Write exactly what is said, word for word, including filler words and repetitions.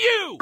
you!